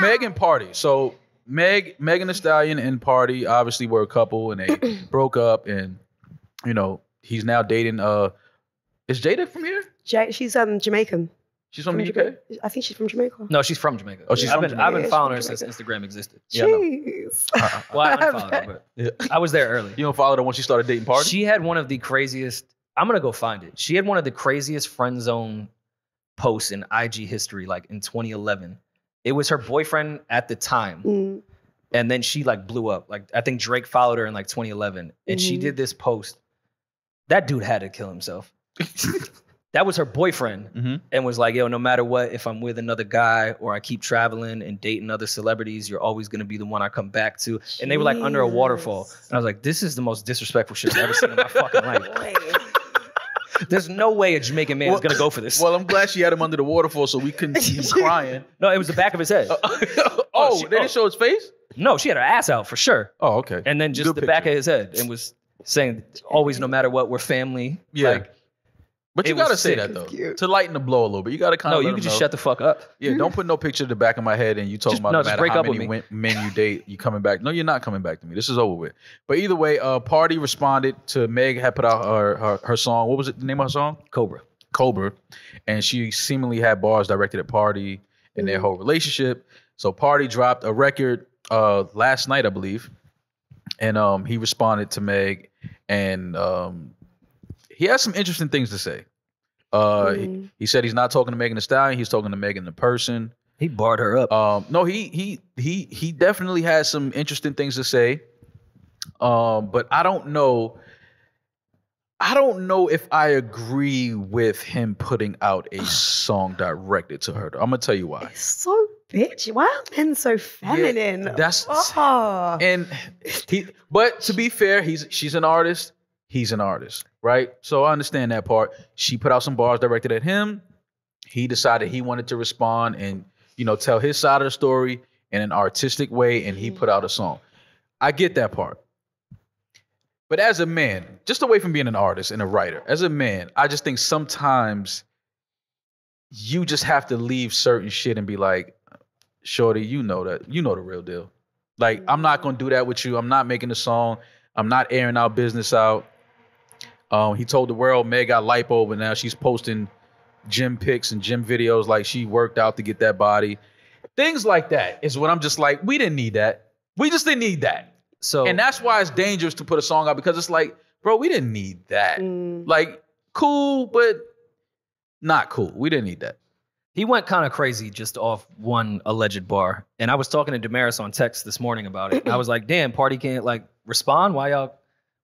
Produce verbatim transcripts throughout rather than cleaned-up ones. Megan Party. So Meg, Megan Thee Stallion and Party obviously were a couple, and they broke up. And you know he's now dating. Uh, is Jada from here? Ja she's um Jamaican. She's from, from the U K. I think she's from Jamaica. No, she's from Jamaica. Oh, she's yeah. from I've been, I've been following her since Instagram existed. Jeez. Yeah, no. uh-uh. Well, I unfollowed her, but yeah. I was there early. You don't follow her when she started dating Party? She had one of the craziest. I'm gonna go find it. She had one of the craziest friend zone posts in I G history, like in twenty eleven. It was her boyfriend at the time, mm. and then she like blew up. Like I think Drake followed her in like twenty eleven, and mm. she did this post. That dude had to kill himself. That was her boyfriend, mm-hmm. and was like, yo, no matter what, if I'm with another guy or I keep traveling and dating other celebrities, you're always going to be the one I come back to. Jeez. And they were like under a waterfall. And I was like, this is the most disrespectful shit I've ever seen in my fucking life. There's no way a Jamaican man well, is going to go for this. Well, I'm glad she had him under the waterfall so we couldn't see him crying. No, it was the back of his head. Uh, oh, oh, she, they didn't oh. show his face? No, she had her ass out for sure. Oh, okay. And then just Good the picture. Back of his head and was saying, always, no matter what, we're family. Yeah. Like, but you it gotta say sick. That though Cute. To lighten the blow a little bit. You gotta kind of no. You can just know. Shut the fuck up. Yeah, don't put no picture in the back of my head and you talking just, about no, no matter how many men you date, you coming back. No, you're not coming back to me. This is over with. But either way, uh, Party responded to Meg had put out her, her her song. What was it? The name of her song? Cobra. Cobra, and she seemingly had bars directed at Party in mm. their whole relationship. So Party dropped a record uh, last night, I believe, and um, he responded to Meg and. Um, He has some interesting things to say. Uh, mm. he, he said he's not talking to Megan Thee Stallion. He's talking to Megan the person. He barred her up. Um, no, he he he he definitely has some interesting things to say. Um, but I don't know. I don't know if I agree with him putting out a song directed to her. I'm gonna tell you why. It's so bitchy. Why are men so feminine? Yeah, that's oh. and he. But to be fair, he's she's an artist. He's an artist, right? So I understand that part. She put out some bars directed at him. He decided he wanted to respond and, you know, tell his side of the story in an artistic way, and he put out a song. I get that part. But as a man, just away from being an artist and a writer, as a man, I just think sometimes you just have to leave certain shit and be like, shorty, you know that. You know the real deal. Like, I'm not going to do that with you. I'm not making a song. I'm not airing our business out. Um, he told the world Meg got lipo, but now she's posting gym pics and gym videos like she worked out to get that body. Things like that is what I'm just like, we didn't need that. We just didn't need that. So, and that's why it's dangerous to put a song out because it's like, bro, we didn't need that. Mm. Like, cool, but not cool. We didn't need that. He went kind of crazy just off one alleged bar. And I was talking to Damaris on text this morning about it. And I was like, damn, Party can't like respond? Why y'all...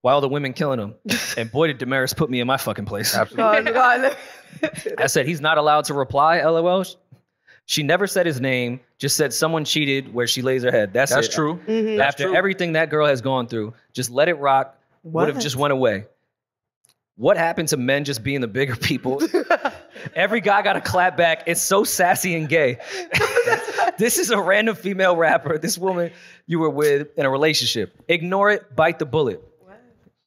Why all the women killing him? And boy, did Damaris put me in my fucking place. Absolutely. God, God. I said, he's not allowed to reply, LOL. She never said his name, just said someone cheated where she lays her head. That's, That's it. True. Mm-hmm. That's After true. Everything that girl has gone through, just let it rock, would have just went away. What happened to men just being the bigger people? Every guy got a clap back. It's so sassy and gay. This is a random female rapper. This woman you were with in a relationship. Ignore it, bite the bullet.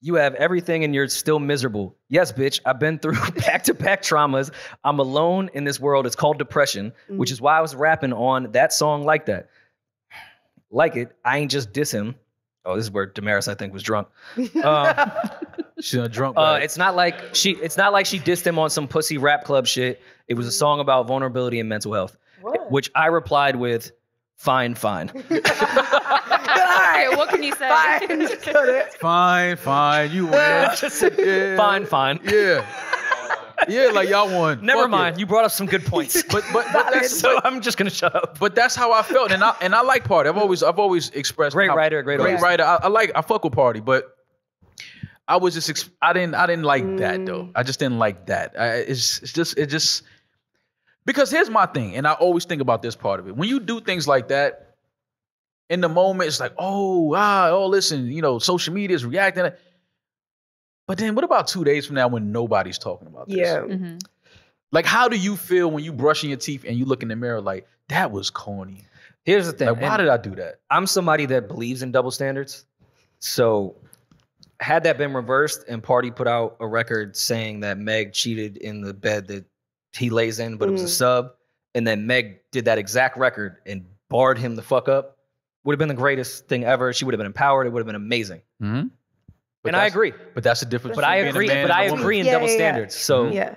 You have everything and you're still miserable. Yes, bitch, I've been through back-to-back traumas. I'm alone in this world. It's called depression, mm-hmm. which is why I was rapping on that song like that. Like it, I ain't just diss him. Oh, this is where Damaris, I think, was drunk. Um, She's a drunk. Uh, it's not like she. It's not like she dissed him on some pussy rap club shit. It was a song about vulnerability and mental health, what? Which I replied with, "Fine, fine." All right, what can you say? Fine, fine, fine, you won. Yeah. Fine, fine. Yeah, yeah, like y'all won. Never Fuck mind, it. You brought up some good points. But but, but that's, so I'm just gonna shut up. But that's how I felt, and I and I like Party. I've always I've always expressed great how, writer, great, great writer. I, I like I fuck with Party, but I was just I didn't I didn't like mm. that though. I just didn't like that. I, it's it's just it just because here's my thing, and I always think about this part of it. When you do things like that. In the moment, it's like, oh, ah, oh, listen, you know, social media is reacting. But then what about two days from now when nobody's talking about this? Yeah. Mm-hmm. Like, how do you feel when you brushing your teeth and you look in the mirror like, that was corny? Here's the thing. Like, why did I do that? I'm somebody that believes in double standards. So had that been reversed and Party put out a record saying that Meg cheated in the bed that he lays in, but mm-hmm. it was a sub, and then Meg did that exact record and barred him the fuck up, would have been the greatest thing ever. She would have been empowered. It would have been amazing. Mm-hmm. And I agree. But that's the difference. But I agree. But I agree in double standards. So yeah,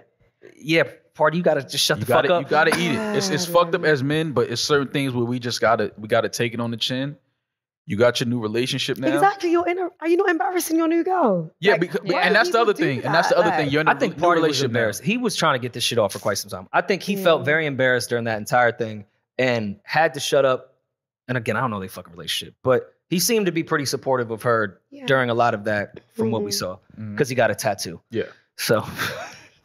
yeah. Party, you gotta just shut the fuck up. You gotta eat it. It's it's fucked up as men, but it's certain things where we just gotta we gotta take it on the chin. You got your new relationship now. Exactly. You're in a, are you not embarrassing your new girl? Yeah, like, because, and that's the other thing. That? And that's the other like, thing. You're in a I think Party was embarrassed. He was trying to get this shit off for quite some time. I think he yeah. felt very embarrassed during that entire thing and had to shut up. And again, I don't know their fucking relationship, but he seemed to be pretty supportive of her yeah. during a lot of that from mm-hmm. what we saw. Because mm-hmm. he got a tattoo. Yeah. So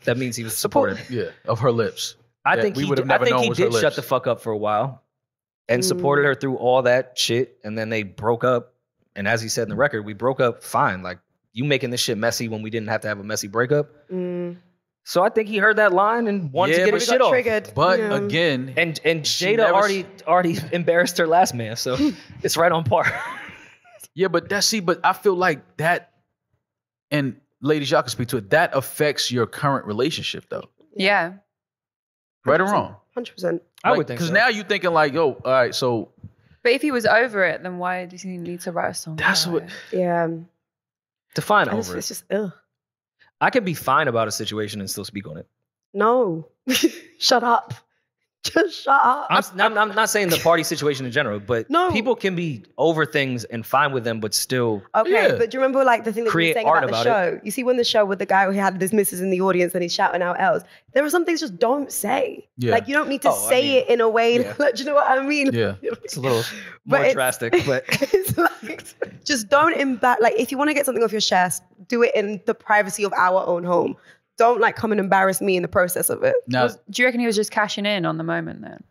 that means he was supportive. Yeah, of her lips. I yeah, think we he, did, I think he did shut the fuck up for a while. And supported her through all that shit. And then they broke up. And as he said in the record, we broke up fine. Like, you making this shit messy when we didn't have to have a messy breakup. Mm. So I think he heard that line and wanted yeah, to get his shit off. Triggered. But yeah. again. And and Jada never... already already embarrassed her last man. So it's right on par. Yeah, but that's, see, but I feel like that, and ladies, y'all can speak to it, that affects your current relationship though. Yeah. Right or wrong? one hundred percent. I like, would think so. Because now you're thinking like, yo, all right, so. But if he was over it, then why does he need to write a song? That's what. It? Yeah. Define over just, it. It's just, ugh. I can be fine about a situation and still speak on it. No. Shut up. Just shut up. I'm, I'm, I'm not saying the Party situation in general, but no. people can be over things and fine with them, but still. Okay, yeah. But do you remember like the thing that we were saying about the show? It. You see, when the show with the guy who had this missus in the audience and he's shouting out L's, there are some things just don't say. Yeah. Like you don't need to oh, say I mean, it in a way. Yeah. Like, do you know what I mean? Yeah, it's a little more it's, drastic, but it's like just don't embarrass. Like if you want to get something off your chest, do it in the privacy of our own home. Don't like come and embarrass me in the process of it. No. Do you reckon he was just cashing in on the moment then?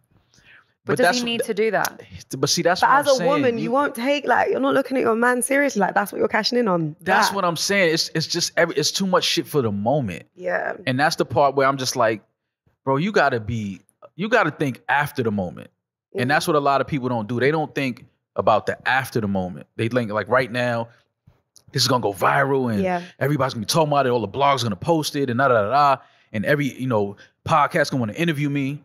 But, but does he need to do that? But see, that's but what I'm saying. But as a woman, you, you won't take like you're not looking at your man seriously. Like that's what you're cashing in on. That's that. What I'm saying. It's it's just every, it's too much shit for the moment. Yeah. And that's the part where I'm just like, bro, you gotta be, you gotta think after the moment. Mm. And that's what a lot of people don't do. They don't think about the after the moment. They think like right now. This is gonna go viral and yeah. everybody's gonna be talking about it, all the blogs are gonna post it and da da da da. And every, you know, podcast gonna wanna interview me.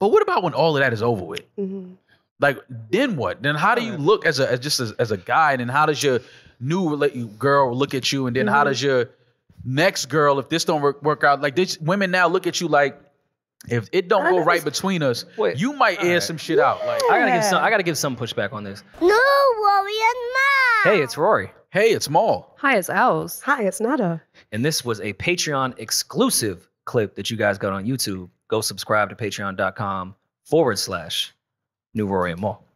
But what about when all of that is over with? Mm-hmm. Like, then what? Then how do you look as a as just as, as a guy? And then how does your new girl look at you? And then mm-hmm. how does your next girl, if this don't work, work out, like this, women now look at you like, if it don't go right between us, wait, you might air right. some shit yeah. out. Like I gotta give some I gotta give some pushback on this. No, Rory and Mal. Hey, it's Rory. Hey, it's Maul. Hi, it's Owls. Hi, it's Nada. And this was a Patreon exclusive clip that you guys got on YouTube. Go subscribe to patreon dot com forward slash New Rory and Maul.